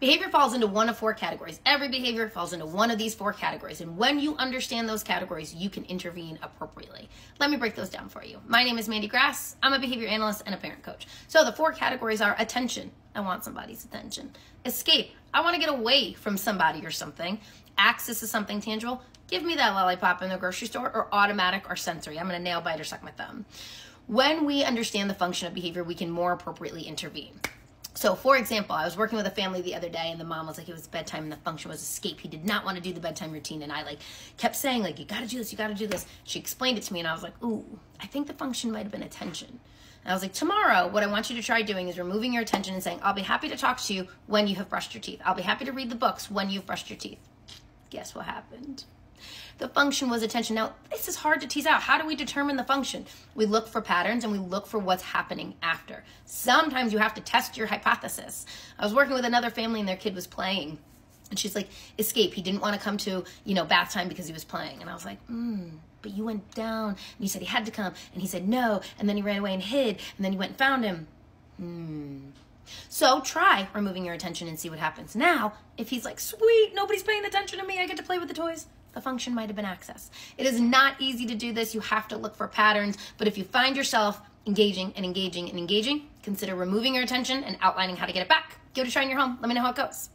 Behavior falls into one of four categories. Every behavior falls into one of these four categories. And when you understand those categories, you can intervene appropriately. Let me break those down for you. My name is Mandy Grass. I'm a behavior analyst and a parent coach. So the four categories are attention. I want somebody's attention. Escape. I want to get away from somebody or something. Access to something tangible. Give me that lollipop in the grocery store, or automatic or sensory. I'm going to nail bite or suck my thumb. When we understand the function of behavior, we can more appropriately intervene. So for example, I was working with a family the other day, and the mom was like, it was bedtime and the function was escape. He did not want to do the bedtime routine. And I kept saying you got to do this, you got to do this. She explained it to me, and I was like, ooh, I think the function might've been attention. And I was like, tomorrow, what I want you to try doing is removing your attention and saying, I'll be happy to talk to you when you have brushed your teeth. I'll be happy to read the books when you've brushed your teeth. Guess what happened? The function was attention. Now, this is hard to tease out. How do we determine the function? We look for patterns, and we look for what's happening after. Sometimes you have to test your hypothesis. I was working with another family, and their kid was playing, and she's like, escape. He didn't want to come to, bath time because he was playing. And I was like, but you went down, and you said he had to come, and he said no, and then he ran away and hid, and then you went and found him. So try removing your attention and see what happens. Now, if he's like, sweet, nobody's paying attention to me, I get to play with the toys, the function might have been access. It is not easy to do this. You have to look for patterns, but if you find yourself engaging and engaging and engaging, consider removing your attention and outlining how to get it back. Give it a try in your home. Let me know how it goes.